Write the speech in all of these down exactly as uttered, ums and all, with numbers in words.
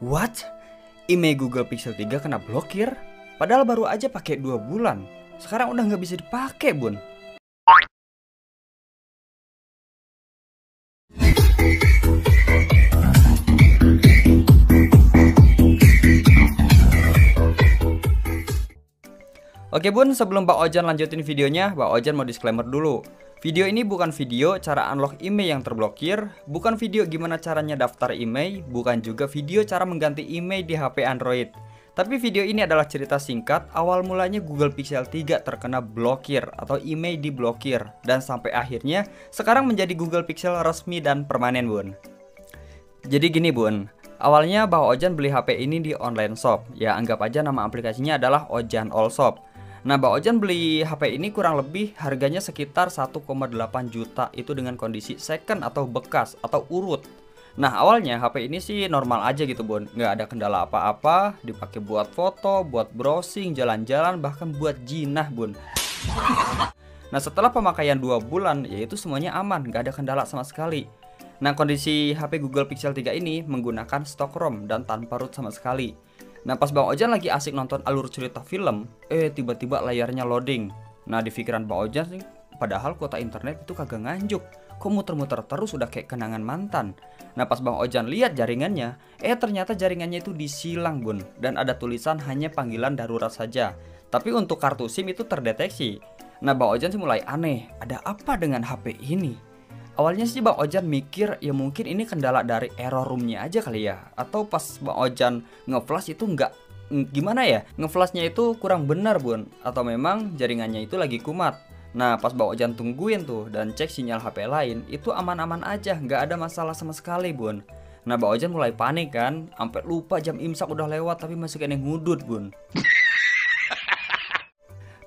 What? I M E I Google Pixel tiga kena blokir? Padahal baru aja pakai dua bulan. Sekarang udah nggak bisa dipakai, Bun. Oke Bun, sebelum Pak Ojan lanjutin videonya, Pak Ojan mau disclaimer dulu. Video ini bukan video cara unlock I M E I yang terblokir, bukan video gimana caranya daftar I M E I, bukan juga video cara mengganti I M E I di H P Android. Tapi video ini adalah cerita singkat awal mulanya Google Pixel tiga terkena blokir atau I M E I diblokir, dan sampai akhirnya sekarang menjadi Google Pixel resmi dan permanen, Bun. Jadi gini, Bun. Awalnya Bang Ojan beli H P ini di online shop. Ya, anggap aja nama aplikasinya adalah Ojan All Shop. Nah, Bang Ojan beli H P ini kurang lebih harganya sekitar satu koma delapan juta, itu dengan kondisi second atau bekas atau urut. Nah, awalnya H P ini sih normal aja gitu, Bun. Nggak ada kendala apa-apa, dipakai buat foto, buat browsing, jalan-jalan, bahkan buat jinah, Bun. Nah, setelah pemakaian dua bulan, yaitu semuanya aman, nggak ada kendala sama sekali. Nah, kondisi H P Google Pixel tiga ini menggunakan stok ROM dan tanpa root sama sekali. Nah, pas Bang Ojan lagi asik nonton alur cerita film, eh tiba-tiba layarnya loading. Nah, di pikiran Bang Ojan sih, padahal kuota internet itu kagak nganjuk. Kok muter-muter terus udah kayak kenangan mantan. Nah, pas Bang Ojan lihat jaringannya, eh ternyata jaringannya itu disilang, Bun. Dan ada tulisan hanya panggilan darurat saja. Tapi untuk kartu SIM itu terdeteksi. Nah, Bang Ojan sih mulai aneh, ada apa dengan H P ini? Awalnya sih Bang Ojan mikir ya mungkin ini kendala dari error roomnya aja kali ya, atau pas Bang Ojan ngeflash itu nggak gimana ya, ngeflashnya itu kurang benar, Bun, atau memang jaringannya itu lagi kumat. Nah, pas Bang Ojan tungguin tuh dan cek sinyal H P lain itu aman-aman aja, nggak ada masalah sama sekali, Bun. Nah, Bang Ojan mulai panik kan, sampai lupa jam imsak udah lewat tapi masih kena ngudut, Bun.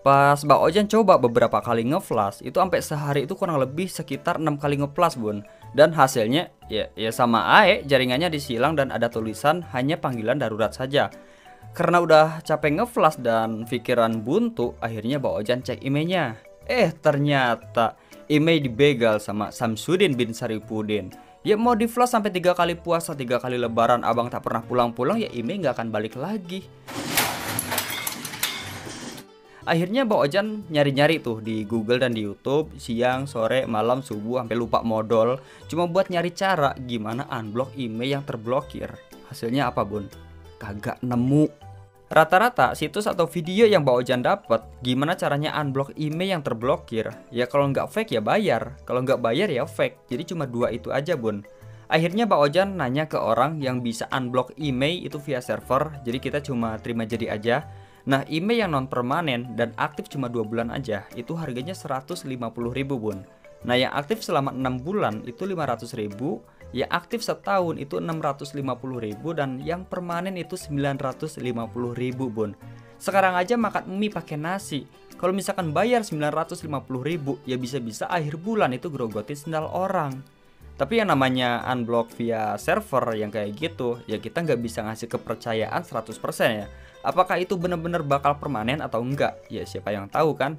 Pas Bang Ojan coba beberapa kali ngeflash, itu sampai sehari itu kurang lebih sekitar enam kali ngeflash, Bun. Dan hasilnya ya, ya sama aja, jaringannya disilang dan ada tulisan hanya panggilan darurat saja. Karena udah capek ngeflash dan pikiran buntu, akhirnya Bang Ojan cek I M E I-nya. Eh, ternyata I M E I dibegal sama Samsudin bin Saripudin. Ya mau di flash sampai tiga kali puasa, tiga kali lebaran, abang tak pernah pulang-pulang, ya I M E I nggak akan balik lagi. Akhirnya Bang Ojan nyari-nyari tuh di Google dan di YouTube, siang, sore, malam, subuh, sampai lupa modal, cuma buat nyari cara gimana unblock I M E I yang terblokir. Hasilnya apa, Bun? Kagak nemu. Rata-rata situs atau video yang Bang Ojan dapat gimana caranya unblock I M E I yang terblokir. Ya kalau nggak fake ya bayar, kalau nggak bayar ya fake. Jadi cuma dua itu aja, Bun. Akhirnya Bang Ojan nanya ke orang yang bisa unblock I M E I itu via server, jadi kita cuma terima jadi aja. Nah, I M E I yang non permanen dan aktif cuma dua bulan aja, itu harganya seratus lima puluh ribu, Bun. Nah, yang aktif selama enam bulan itu lima ratus ribu, yang aktif setahun itu enam ratus lima puluh ribu, dan yang permanen itu sembilan ratus lima puluh ribu, Bun. Sekarang aja makan mie pakai nasi. Kalau misalkan bayar sembilan ratus lima puluh ribu, ya bisa-bisa akhir bulan itu grogotin sendal orang. Tapi yang namanya unblock via server yang kayak gitu, ya kita nggak bisa ngasih kepercayaan seratus persen ya. Apakah itu bener-bener bakal permanen atau enggak? Ya siapa yang tahu kan?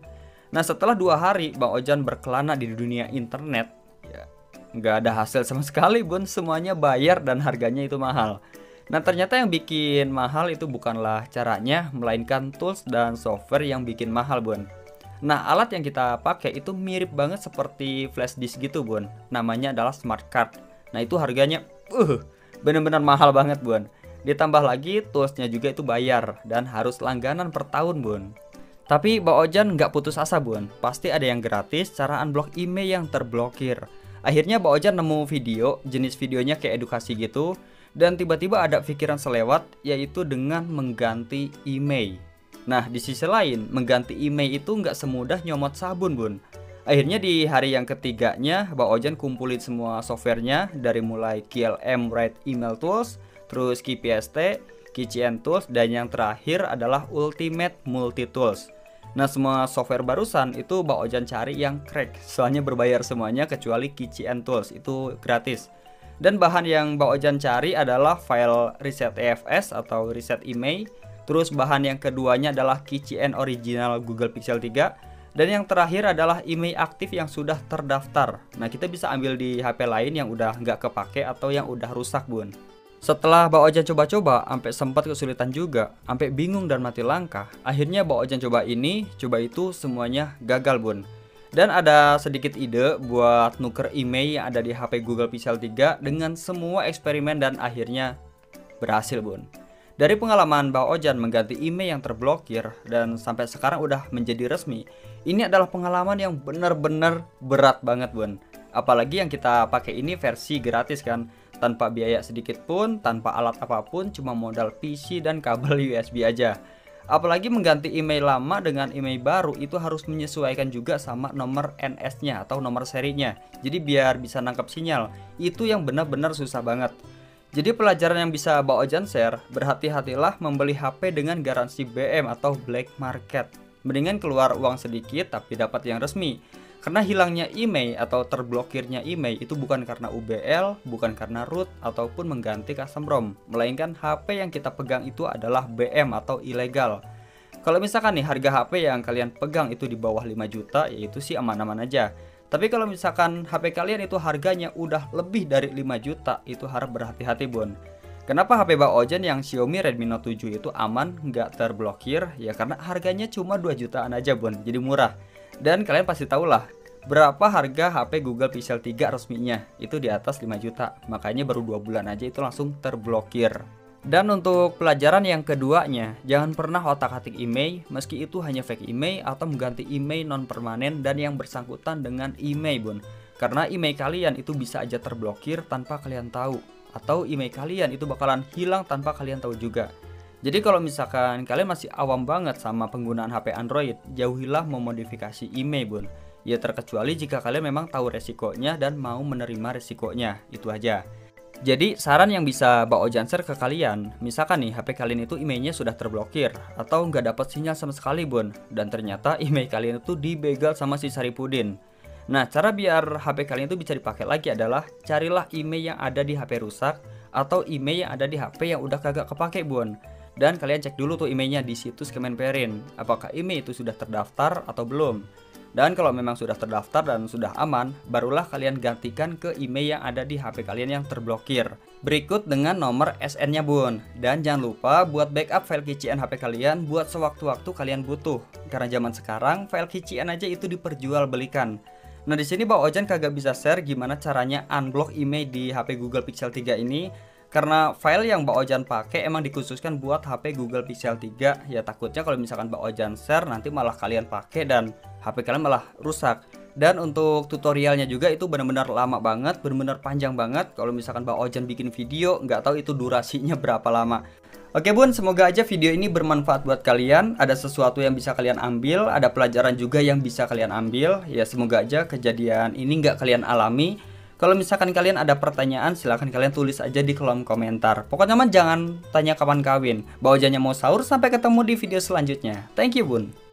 Nah, setelah dua hari Bang Ojan berkelana di dunia internet, ya nggak ada hasil sama sekali, Bun. Semuanya bayar dan harganya itu mahal. Nah, ternyata yang bikin mahal itu bukanlah caranya, melainkan tools dan software yang bikin mahal, Bun. Nah, alat yang kita pakai itu mirip banget seperti flash disk gitu, Bun. Namanya adalah smart card. Nah, itu harganya uh, bener-bener mahal banget, Bun. Ditambah lagi, toolsnya juga itu bayar dan harus langganan per tahun, Bun. Tapi Bang Ojan nggak putus asa, Bun. Pasti ada yang gratis cara unblock I M E I yang terblokir. Akhirnya Bang Ojan nemu video, jenis videonya kayak edukasi gitu. Dan tiba-tiba ada pikiran selewat, yaitu dengan mengganti I M E I. Nah, di sisi lain, mengganti I M E I itu nggak semudah nyomot sabun, Bun. Akhirnya di hari yang ketiganya, Bang Ojan kumpulin semua softwarenya, dari mulai K L M Write Email Tools, terus K p S T, K I C N Tools, dan yang terakhir adalah Ultimate Multi Tools. Nah, semua software barusan itu Bang Ojan cari yang crack, soalnya berbayar semuanya kecuali K I C N Tools, itu gratis. Dan bahan yang Bang Ojan cari adalah file reset E F S atau reset I M E I. Terus bahan yang keduanya adalah K I C N original Google Pixel tiga. Dan yang terakhir adalah I M E I aktif yang sudah terdaftar. Nah, kita bisa ambil di H P lain yang udah nggak kepake atau yang udah rusak, Bun. Setelah Bang Ojan coba-coba, sampai sempat kesulitan juga, sampai bingung dan mati langkah. Akhirnya Bang Ojan coba ini, coba itu, semuanya gagal bun. Dan ada sedikit ide buat nuker I M E I yang ada di H P Google Pixel tiga dengan semua eksperimen dan akhirnya berhasil bun. Dari pengalaman Bang Ojan mengganti I M E I yang terblokir dan sampai sekarang udah menjadi resmi, ini adalah pengalaman yang benar-benar berat banget bun. Apalagi yang kita pakai ini versi gratis kan, tanpa biaya sedikit pun, tanpa alat apapun, cuma modal P C dan kabel U S B aja. Apalagi mengganti I M E I lama dengan I M E I baru itu harus menyesuaikan juga sama nomor N S-nya atau nomor serinya. Jadi biar bisa nangkap sinyal, itu yang benar-benar susah banget. Jadi pelajaran yang bisa Bang Ojan share, berhati-hatilah membeli H P dengan garansi B M atau black market. Mendingan keluar uang sedikit tapi dapat yang resmi. Karena hilangnya I M E I atau terblokirnya I M E I itu bukan karena U B L, bukan karena root, ataupun mengganti custom ROM. Melainkan H P yang kita pegang itu adalah B M atau ilegal. Kalau misalkan nih harga H P yang kalian pegang itu di bawah lima juta, yaitu sih aman-aman aja. Tapi kalau misalkan H P kalian itu harganya udah lebih dari lima juta, itu harap berhati-hati bun. Kenapa H P Bang Ojan yang Xiaomi Redmi Note tujuh itu aman, nggak terblokir? Ya karena harganya cuma dua jutaan aja bun, jadi murah. Dan kalian pasti tahulah berapa harga H P Google Pixel tiga resminya, itu di atas lima juta. Makanya baru dua bulan aja itu langsung terblokir. Dan untuk pelajaran yang keduanya, jangan pernah otak-atik I M E I meski itu hanya fake I M E I atau mengganti I M E I non permanen dan yang bersangkutan dengan I M E I bun. Karena I M E I kalian itu bisa aja terblokir tanpa kalian tahu, atau I M E I kalian itu bakalan hilang tanpa kalian tahu juga. Jadi kalau misalkan kalian masih awam banget sama penggunaan H P Android, jauhilah memodifikasi I M E I bun. Ya terkecuali jika kalian memang tahu resikonya dan mau menerima resikonya, itu aja. Jadi saran yang bisa Bang Ojan share ke kalian, misalkan nih H P kalian itu I M E I-nya sudah terblokir atau nggak dapat sinyal sama sekali bun, dan ternyata I M E I kalian itu dibegal sama si Saripudin. Nah cara biar H P kalian itu bisa dipakai lagi adalah carilah I M E I yang ada di H P rusak atau I M E I yang ada di H P yang udah kagak kepake bun. Dan kalian cek dulu tuh I M E I-nya di situs Kemenperin, apakah I M E I itu sudah terdaftar atau belum. Dan kalau memang sudah terdaftar dan sudah aman, barulah kalian gantikan ke I M E I yang ada di H P kalian yang terblokir. Berikut dengan nomor S N-nya bun. Dan jangan lupa buat backup file K I C N H P kalian buat sewaktu-waktu kalian butuh. Karena zaman sekarang file K I C N aja itu diperjualbelikan. Nah di sini Bang Ojan kagak bisa share gimana caranya unblock I M E I di H P Google Pixel tiga ini. Karena file yang Bang Ojan pakai emang dikhususkan buat H P Google Pixel tiga. Ya takutnya kalau misalkan Bang Ojan share nanti malah kalian pakai dan H P kalian malah rusak. Dan untuk tutorialnya juga itu benar-benar lama banget, benar-benar panjang banget. Kalau misalkan Bang Ojan bikin video, nggak tahu itu durasinya berapa lama. Oke bun, semoga aja video ini bermanfaat buat kalian. Ada sesuatu yang bisa kalian ambil, ada pelajaran juga yang bisa kalian ambil. Ya semoga aja kejadian ini nggak kalian alami. Kalau misalkan kalian ada pertanyaan, silahkan kalian tulis aja di kolom komentar. Pokoknya mah jangan tanya kapan kawin. Bang Ojannya mau sahur, sampai ketemu di video selanjutnya. Thank you bun.